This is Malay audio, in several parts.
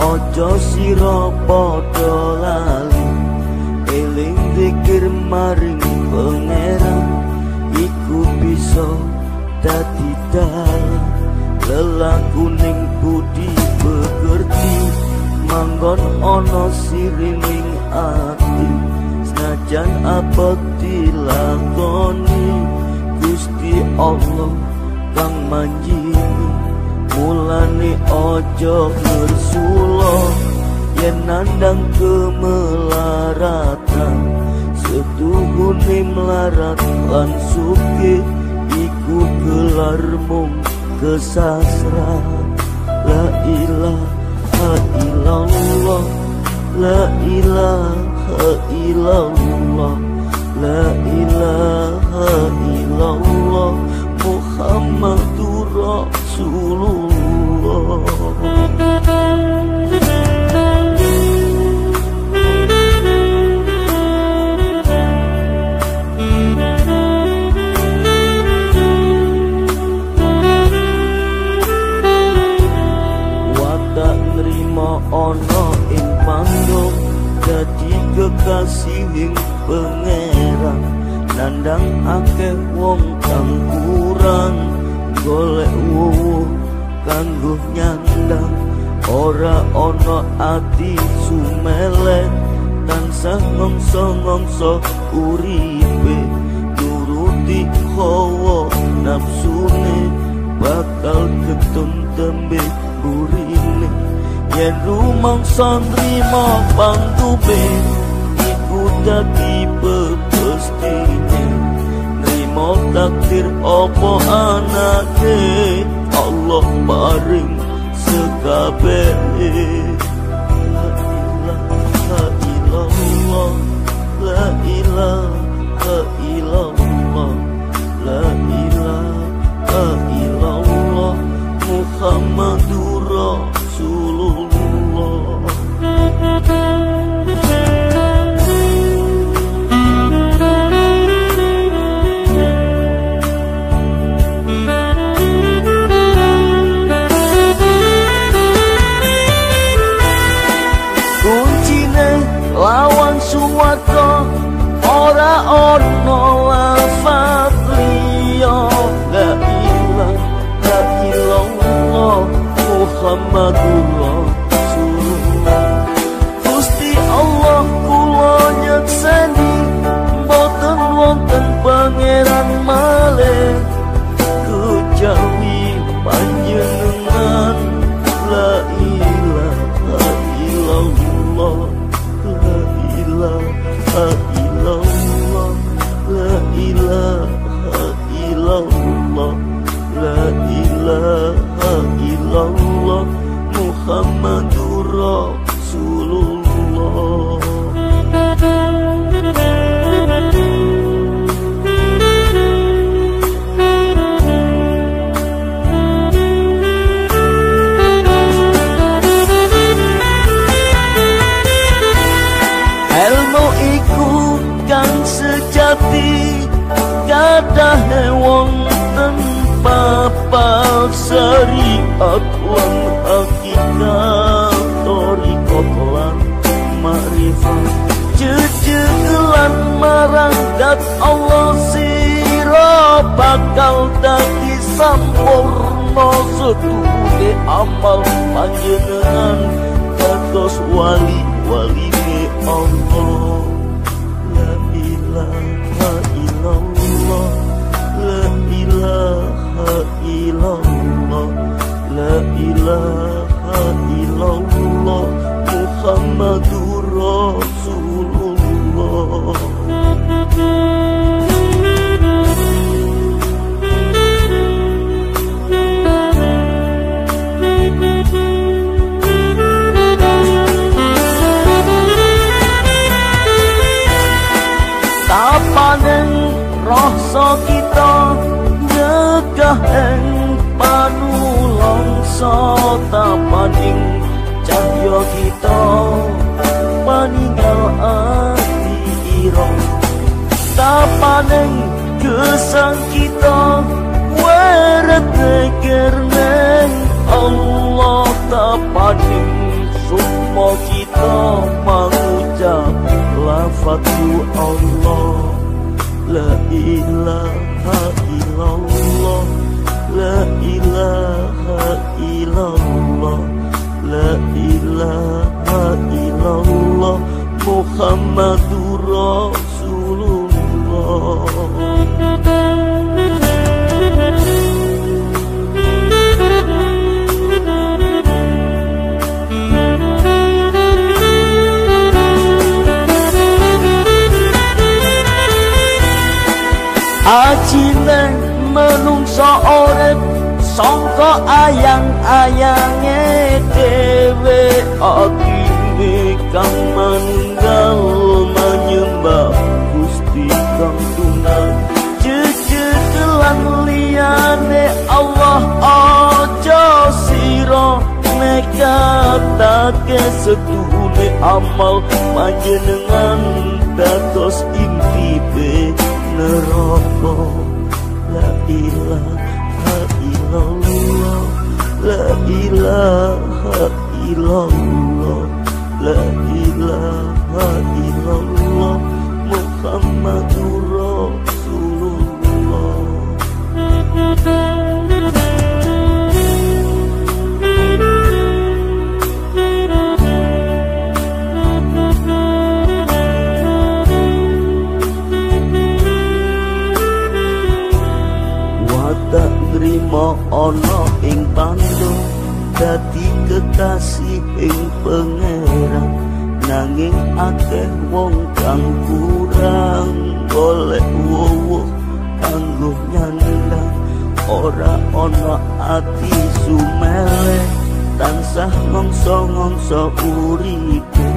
Ojo sira padha lali eling zikir maring Pangeran, iku bisa dadi dalan lelakuning budi pekerti. Manggon ana sirining ati, senajan abot dilakoni. Gusti Allah kang manjini, mulane ojo ngersula yen nandang kemelaratan. Setuhune melarat lan suki, iku gelar mung kesasran. La ilaha illallah, la ilaha illallah, la ilaha illallah, Muhammadur Rasulullah. Ono ing panggung dadi kekasihing Pangeran, nandang akeh wong kang kurang, golek wuwuh kanggo nyandang. Ora ono ati sumeleh, tansah ngongso-ngongso uripe, nuruti hawa nafsune, bakal ketem-tembe burine. Yen rumangsa nrimo pangtupe, iku dadi pepestine. Nrimo takdir apa anake, Allah paring sekabehe. La ilaha illallah, la ilaha illallah, la ilaha illallah, Muhammadur Rasulullah. Kuncine lawan suwarga, ora ono lafaz liya. La ilaha illallah, Muhammadur Rasulullah. Pangeran malih kejawi panjenengan. La ilaha illallah, la ilaha illallah, la ilaha illallah, la ilaha illallah, Muhammadur Rasulullah. Kadahe wong ten papal syariat lan hakikat, thariqat lan ma'rifat, jejegelan marang dat Allah, sira bakal dadi sampurna sedune amal panjenengan dados wali-waline Allah. La ilaha illallah, la ilaha illallah, la ilaha illallah, Muhammadur Rasulullah. Paneng rasa kita nyegaheng panulangsa, tapaning cahya kita paninggal ati ira. Tapaning gesang kita weret neng Allah ta paning semua kita mengucap lafadzu Allah la ilaha illallah la ilaha illallah la ilaha illallah Muhammadur Rasulullah. Ajine menungso urip sangka ayang-ayange dhewe atine kang manunggal menyembah Gusti kang tunggal jujur lan liyane Allah aja sira nekatake setune amal panjenengan dados intibe neraka. La ilaha illallah la ilaha illallah la ilaha illallah Muhammadur Rasulullah. Nerima ana ing pandung dadi kekasih ing pangeran nanging akeh wong kang kurang golek wuwuh kanggo nyandang ora ana ati sumele tansah ngongso-ngongso uripe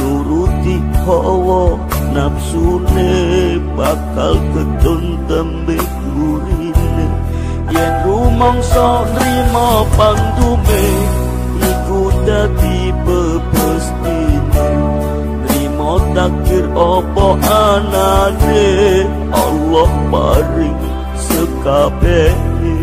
nuruti hawa nafsune bakal ketun tembe gurine yen rumangsa nrimo pandume iku dadi bebestine nrimo takdir apa anane Allah paring sekabehne.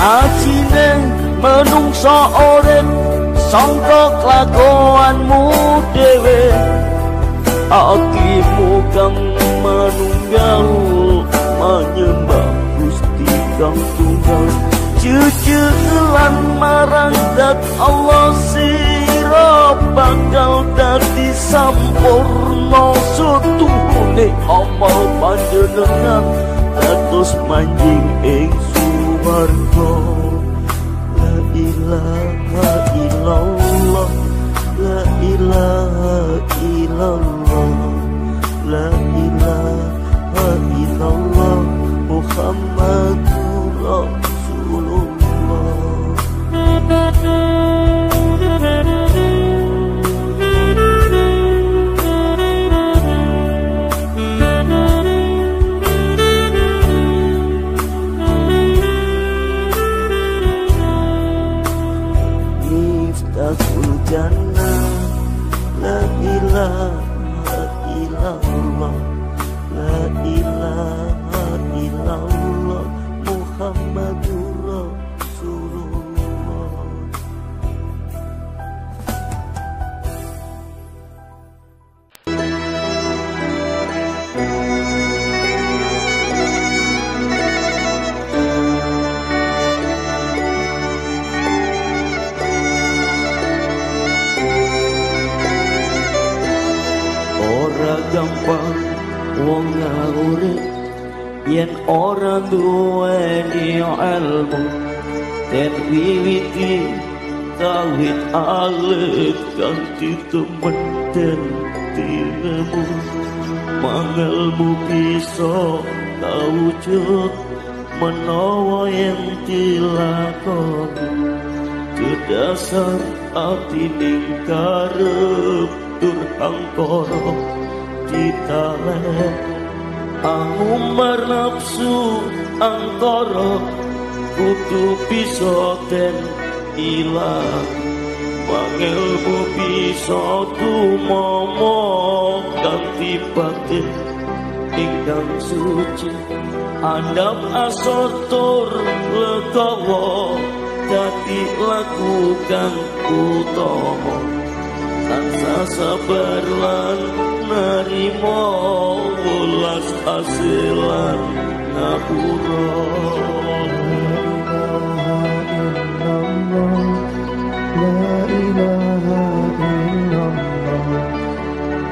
Ajine menungso urip sangka kelakuanmu dhewe atimu kang manunggal menyembah Gusti kang tunggal jujur lan marang zat Allah sira bakal dadi sampurna setuhune amal panjenengan dados manjing ing warga. La ilaha illallah la ilaha illallah la ilaha illallah Muhammadur Rasulullah. La ilaha illallah la ilaha illallah Muhammadur Rasulullah. Gampang wong urip yen ora duweni ilmu den wiwiti tauhid alit kang ditemen den tinemu mangelmu bisa kawujud menawa yen dilakoni kedasar atining karep durhangkara ditaleh angumar nafsu angkara kudu bisa den ilang pangelmu bisa tumomong ganti batin ingkang suci andam asotur legawa dadi lagu kang utama tansah sabar lan narimo welas asilan ngapura.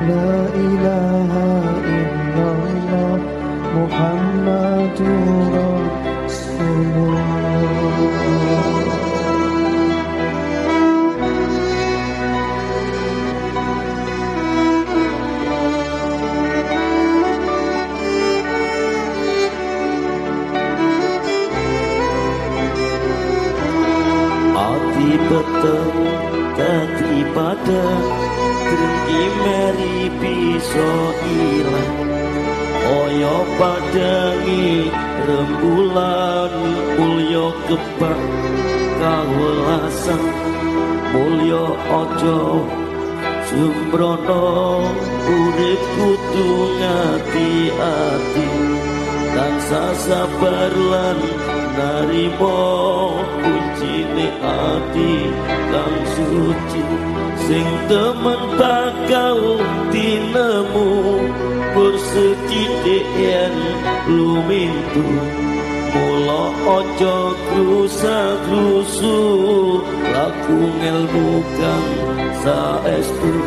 La ilaha illallah Muhammadur Rasulullah. Ati beteng tati pada dengki meri bisa ilang oyo padangi rembulan mulya kebak kawelasan mulya aja sumbrana urip kudu ngati-ati tansah sabar lan narima kuncine ati kang suci sing temen bakal tinemu bersetidik yen lumintu mula aja grusa-grusu laku ngelmu kang saestu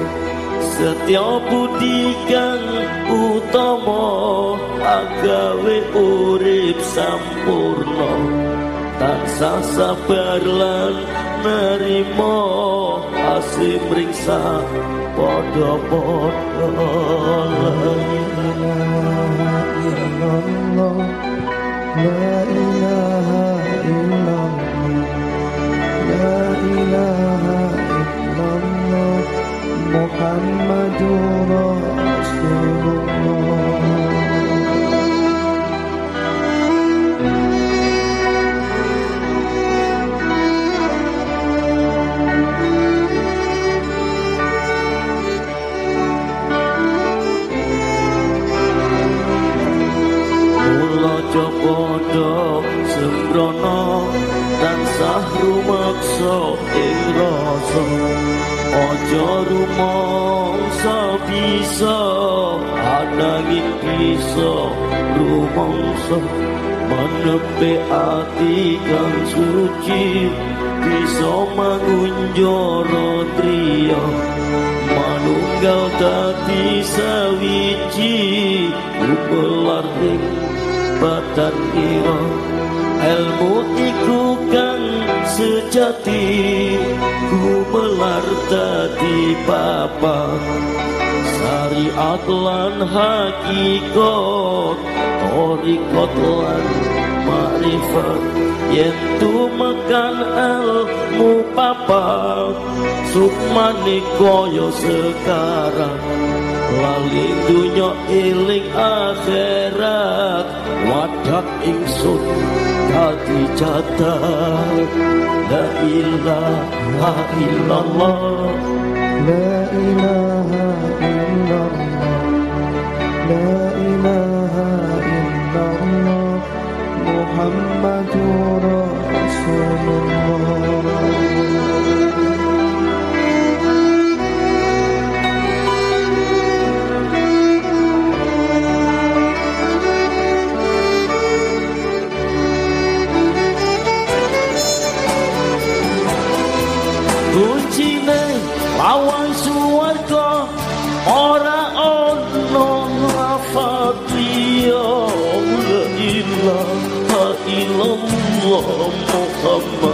setya budi kang utama agawe urip sampurna tansah sabar lan narima asih mriksa padha-padha. La ilaha illallah, la ilaha illallah, la ilaha illallah Muhammadur Rasulullah. Jopodo sembrono tansah rumaksa ing rasa aja rumangsa bisa ananging bisa rumangsa menepi ati kang suci bisa mangunjara triya manunggal dadi sawiji upelar ning badan ira ilmu iku kang sejati gumelar dadi papa syariat lan hakikat thariqat lan ma'rifat yen tumekan ilmu papa sukmane kaya sekarang lali dunya eling akhirat wadah ingsun dadi jatah. La ilaha illallah, la ilaha illallah, la ilaha illallah Muhammadur Rasulullah. Kuncine lawan suwarga ora ono lafadz liya. La ilaha illallah Muhammad